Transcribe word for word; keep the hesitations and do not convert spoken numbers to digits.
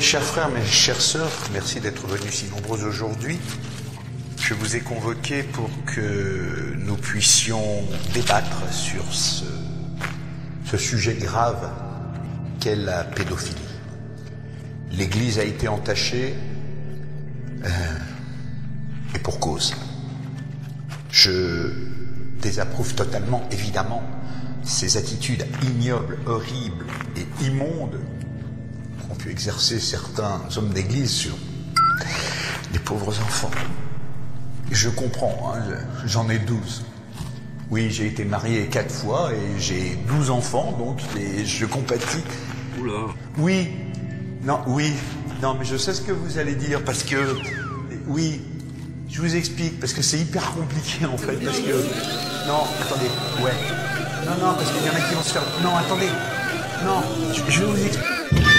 Mes chers frères, mes chères sœurs, merci d'être venus si nombreux aujourd'hui. Je vous ai convoqué pour que nous puissions débattre sur ce, ce sujet grave qu'est la pédophilie. L'Église a été entachée, euh, et pour cause. Je désapprouve totalement, évidemment, ces attitudes ignobles, horribles et immondes qu'ont pu exercer certains hommes d'Église sur les pauvres enfants. Je comprends, hein, j'en ai douze. Oui, j'ai été marié quatre fois et j'ai douze enfants, donc les, je compatis. Oula. Oui, non, oui, non, mais je sais ce que vous allez dire, parce que, oui, je vous explique, parce que c'est hyper compliqué, en fait, parce que, non, attendez, ouais, non, non, parce qu'il y en a qui vont se faire, non, attendez, non, je, je vais vous expliquer.